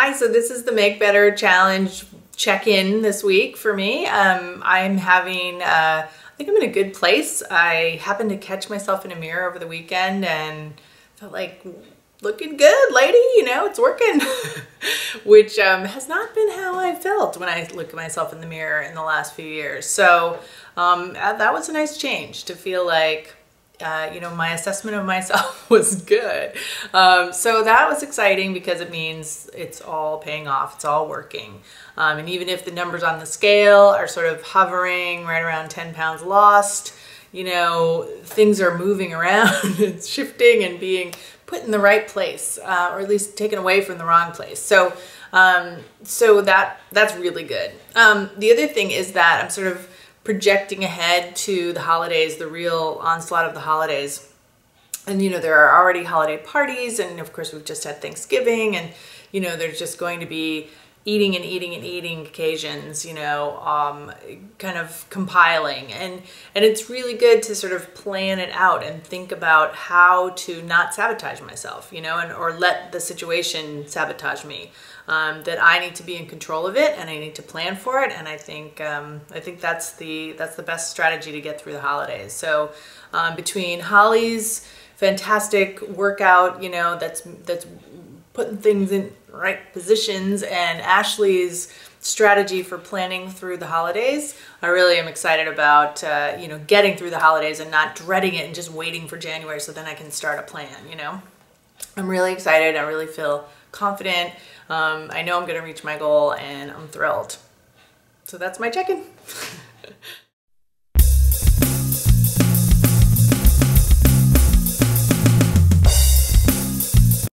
Hi, so this is the Make Better Challenge check-in this week for me. I think I'm in a good place. I happened to catch myself in a mirror over the weekend and felt like, looking good, lady, you know, it's working. Which has not been how I felt when I look at myself in the mirror in the last few years. So that was a nice change to feel like, you know, my assessment of myself was good. So that was exciting because it means it's all paying off. It's all working. And even if the numbers on the scale are sort of hovering right around 10 pounds lost, you know, things are moving around. It's shifting and being put in the right place, or at least taken away from the wrong place. So, that's really good. The other thing is that I'm sort of projecting ahead to the holidays, the real onslaught of the holidays. And, you know, there are already holiday parties, and of course we've just had Thanksgiving, and, you know, there's just going to be eating and eating and eating occasions, you know, kind of compiling. And it's really good to sort of plan it out and think about how to not sabotage myself, you know, or let the situation sabotage me, that I need to be in control of it and I need to plan for it. And I think that's the best strategy to get through the holidays. So between Holly's fantastic workout, you know, that's putting things in right positions, and Ashley's strategy for planning through the holidays, I really am excited about, you know, getting through the holidays and not dreading it and just waiting for January so then I can start a plan, you know. I'm really excited. I really feel confident. I know I'm going to reach my goal and I'm thrilled. So that's my check-in.